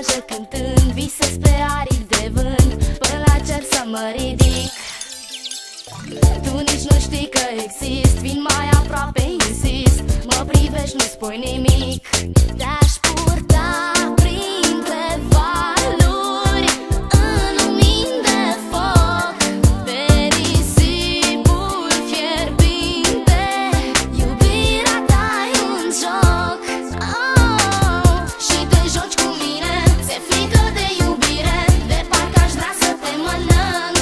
plajă cântând, visez pe aripi de vânt până la cer să mă ridic. Tu nici nu știi că exist, vin mai aproape, insist, mă privești, nu spui nimic. Te-aș purta printre valuri, în lumini de foc, pe risipuri fierbinte, iubirea ta e un joc. Oh, și te joci cu mine, ți-e frică de iubire, de parcă aș vrea să te mănânc.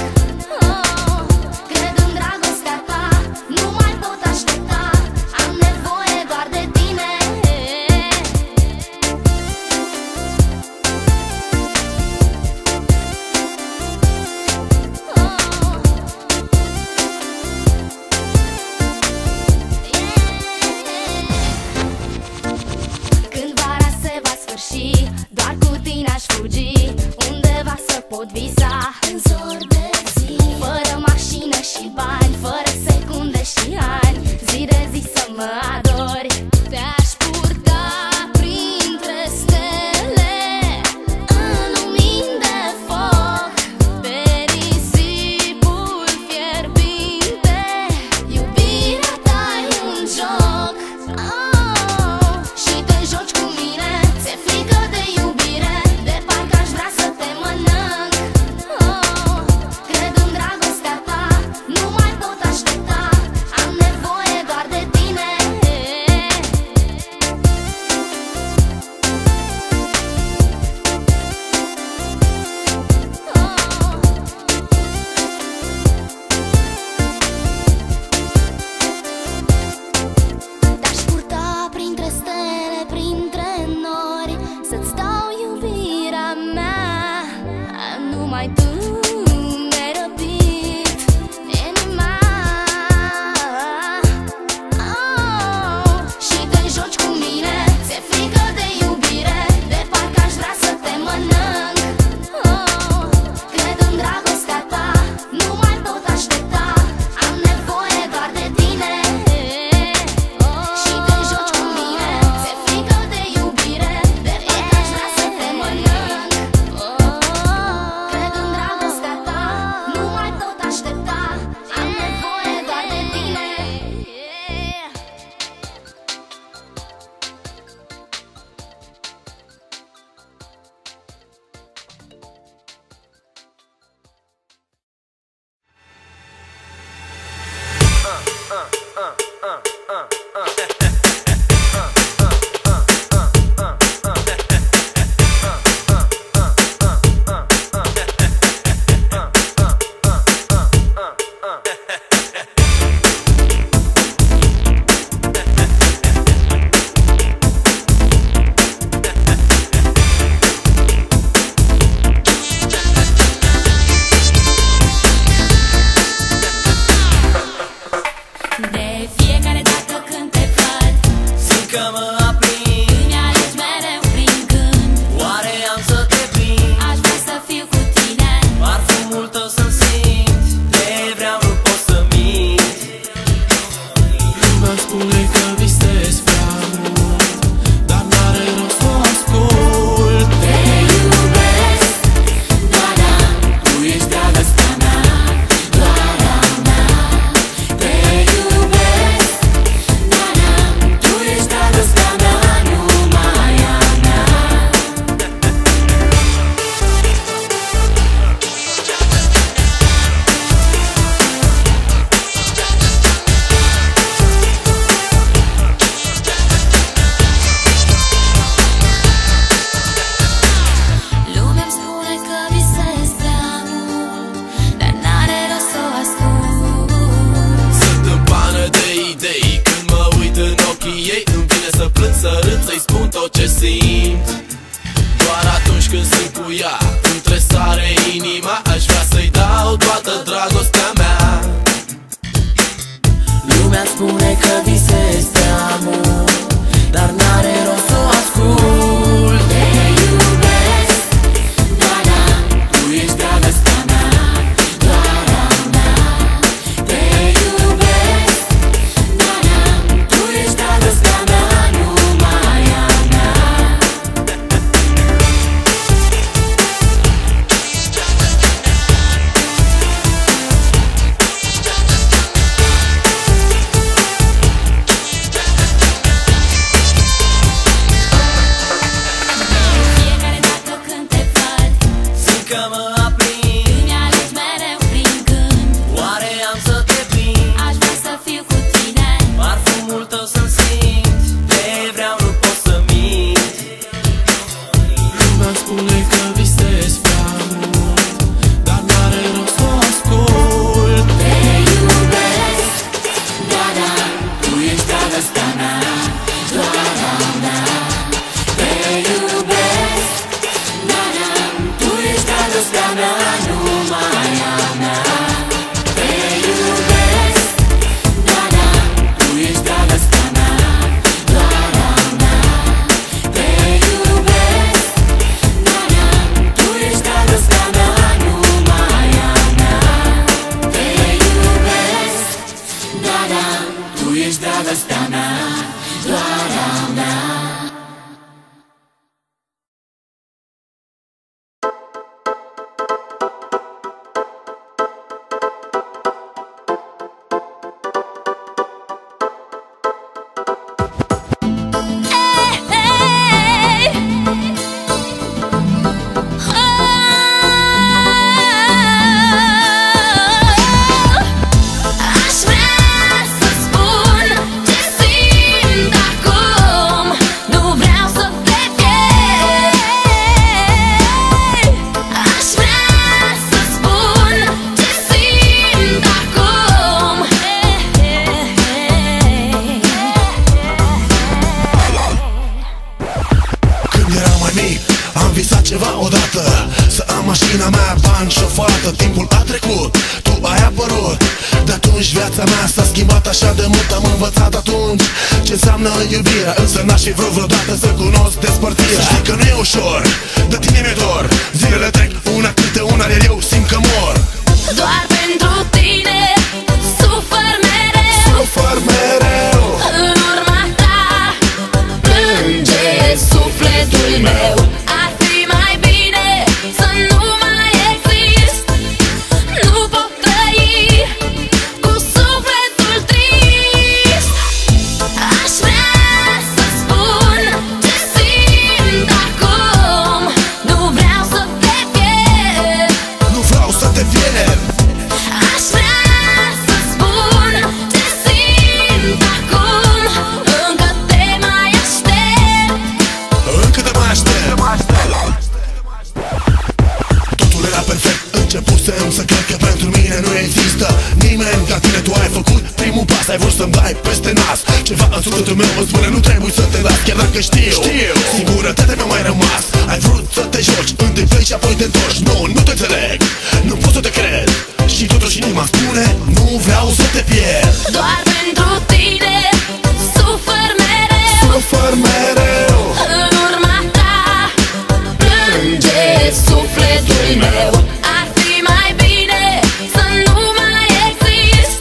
Oh, cred în dragostea ta, nu mai pot aștepta, am nevoie doar de tine. Când vara se va sfârși, doar cu tine aș fugi, undeva să pot visa, în zori de zi, fără mașină și bani, fără secunde și ani, zi de zi să mă adori. Te-aș purta printre stele, în lumini de foc, pe risipuri fierbinte, iubirea ta e un joc. Oh, și te joci cu mine, ți-e frică de iubire, de parcă aș vrea să te mănânc. Oh, cred în dragostea ta, nu mai pot aștepta, am nevoie doar de tine. Oh, te-aș purta printre stele, printre nori, să-ți dau iubirea mea. Numai tu mi-ai răpit inima. Oh, și te joci cu mine, ți-e frică de iubire, de parcă aș vrea să te mănânc. Oh, cred în dragostea ta, nu mai pot aștepta, am nevoie doar de tine. Și te joci cu mine, ți-e frică de iubire, de parcă aș vrea să te mănânc. Cred în dragostea ta, nu mai pot aștepta, am nevoie doar de tine. De fiecare dată când te văd, zic că mă aprind, îmi alegi mereu prin gând, oare am să te prind, aș vrea să fiu cu tine, parfumul tău să-mi simt, te vreau, nu pot să mint. Lumea îmi spune că visez prea mult, dar n-are rost să o ascult. Te iubesc, Doana, tu ești dragostea mea, Doana mea. Te iubesc, Doana, tu ești dragostea mea, numai a mea. Lumea îmi spune că visez prea mult, dar n-are rost să o ascult. Sunt în pană de idei, când mă uit în ochii ei, îmi vine să plâng, să râd, să-i spun tot ce simt. Doar atunci când sunt cu ea, între sare inima, aș vrea să-i dau toată dragostea mea. Lumea îmi spune că visez prea mult, dar n-are rost să o ascult. Te iubesc, Doana, tu ești dragostea mea, Doana mea. Te iubesc, Doana, tu ești dragostea mea, numai a mea. banii. Am visat ceva odată, să am mașina mea, bani și o fată. Timpul a trecut, tu ai apărut. De atunci viața mea s-a schimbat așa de mult. Am învățat atunci ce înseamnă iubirea, însă n-aș fi vrut vreodată să cunosc despărțirea. Știi că nu e ușor, de tine mi-e dor. Zilele trec, una câte una, iar eu simt că mor. Doar pentru tine sufăr mereu, sufăr mereu. În urma ta plânge sufletul meu. Ar fi mai bine să nu mai exist. Nu pot trăi cu sufletul trist. Aș vrea să spun ce simt acum. Nu vreau să te pierd, nu vreau să te pierd. Aș vrea să spun ce simt acum. Încă te mai aștept, încă te mai aștept. Totul era perfect, începusem să cred că pentru mine nu există nimeni ca tine. Tu ai făcut primul pas, ai vrut să-mi dai peste nas. Ceva în sufletul meu îmi spune, nu trebuie să te las. Chiar dacă știu, singurătatea mi-a mai rămas. Ai vrut să te joci, întâi pleci și apoi te întorci. Nu, nu te înțeleg, nu pot să te cred. Și totuși inima spune, nu vreau să te pierd. Doar pentru tine sufăr mereu, sufăr mereu. În urma ta plânge sufletul meu. Ar fi mai bine să nu mai exist.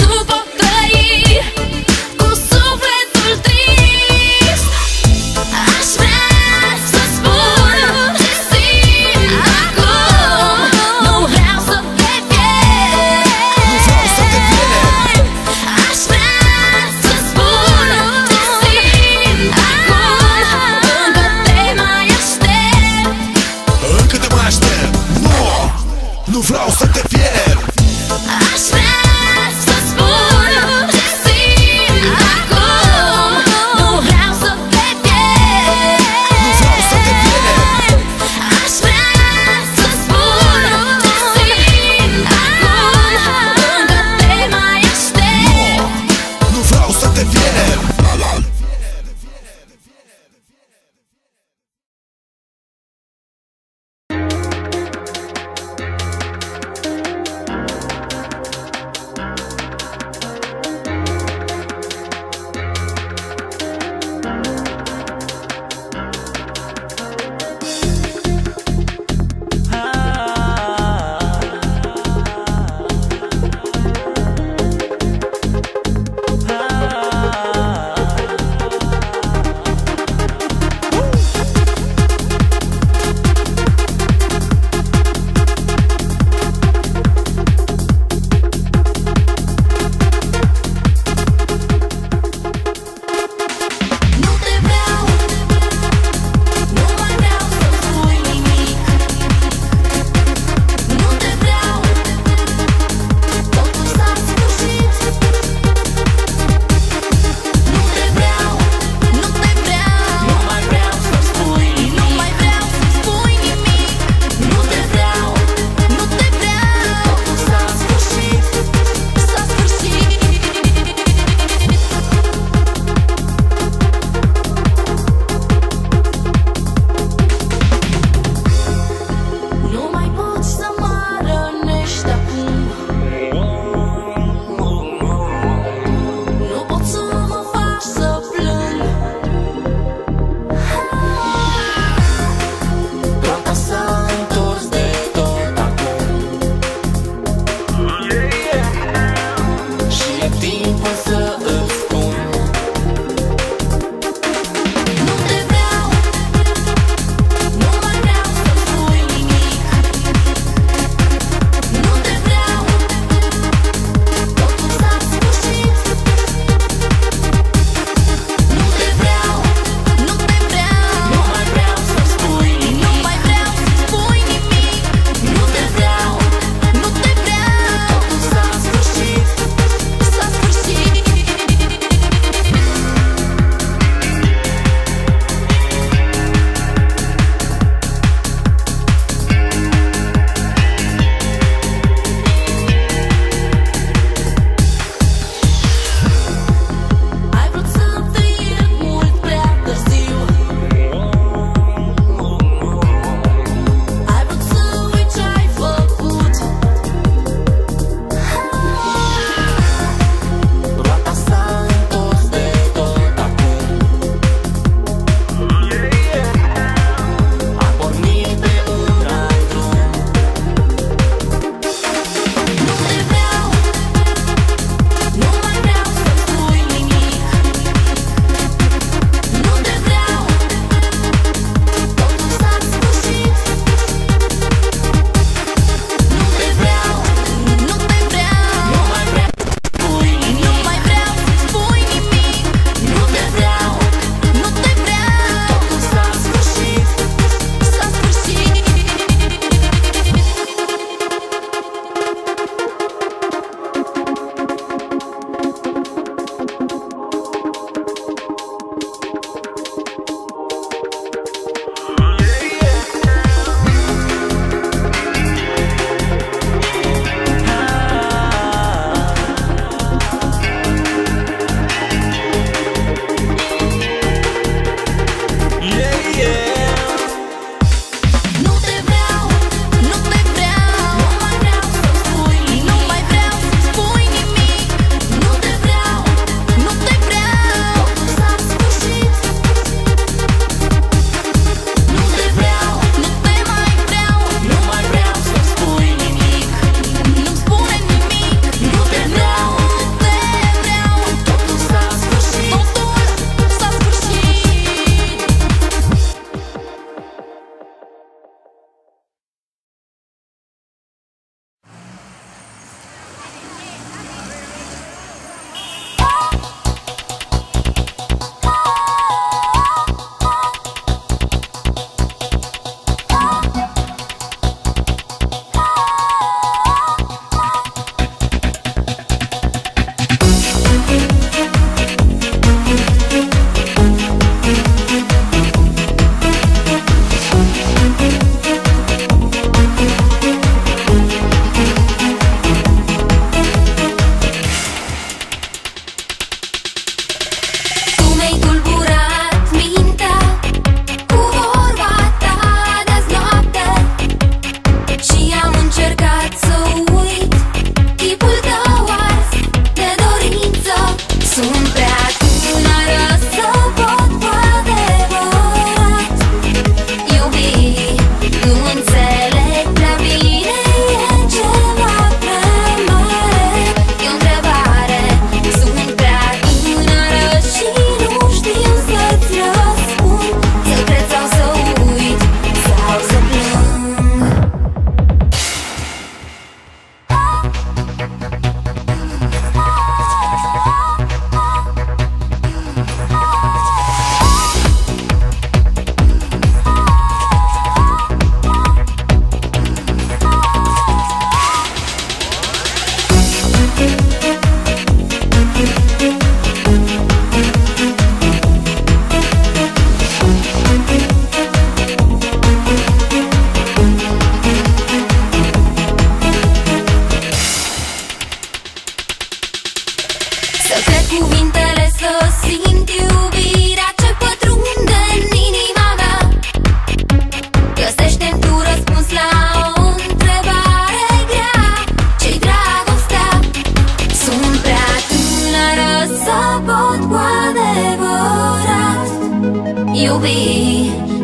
Nu pot trăi cu sufletul trist. Aș vrea să spun ce simt acum. Nu vreau să te pierd, nu vreau să te pierd.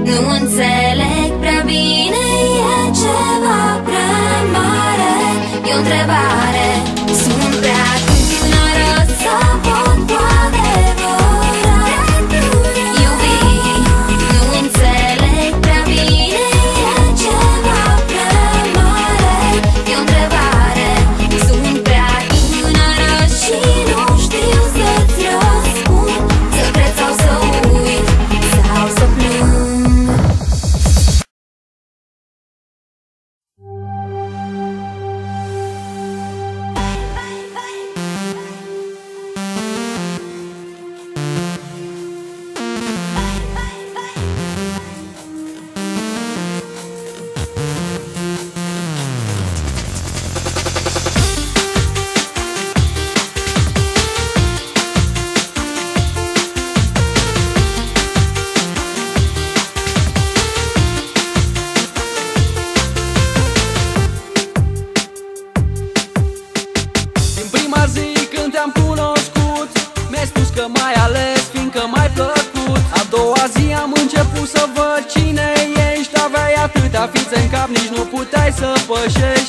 nu înțeleg prea bine, e ceva prea mare, e o întrebare. Sunt prea tânără să pot cu adevărat iubi, nu înțeleg prea bine, e ceva prea mare, e o întrebare. Sunt prea tânără și nu știu să-ți răspund, să cred sau să uit sau să plâng.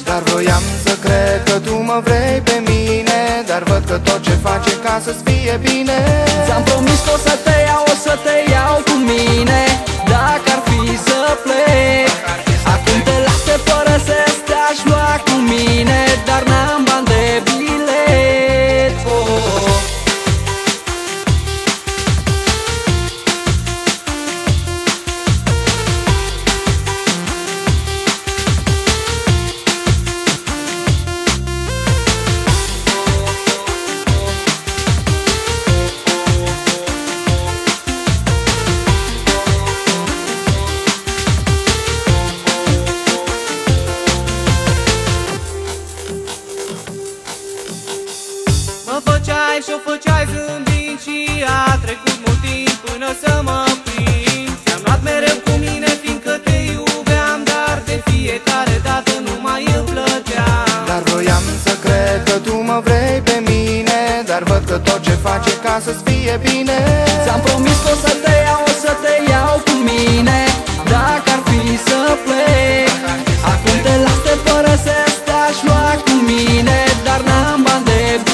Dar voiam să cred că tu mă vrei pe mine, dar văd că tot ce face ca să-ți fie bine. Ți-am promis că o să te iau, o să te iau cu mine, dacă ar fi să plec. Acum te las, te părăsesc, te-aș lua cu mine, dar n-am bani de bilet. Oh. Și-o făceai zâmbind și a trecut mult timp până să mă prind. Ți-am luat mereu cu mine fiindcă te iubeam, dar de fiecare dată nu mai îmi plăteam. Dar voiam să cred că tu mă vrei pe mine, dar văd că tot ce face ca să-ți fie bine. Ți-am promis că o să te iau, o să te iau cu mine, dacă ar fi să plec. Acum te las, te părăsesc, te-aș lua cu mine, dar n-am bani de bilet.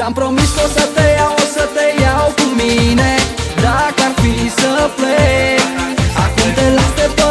Ți-am promis că o să te iau, o să te iau cu mine, dacă ar fi să plec. Acum te las, te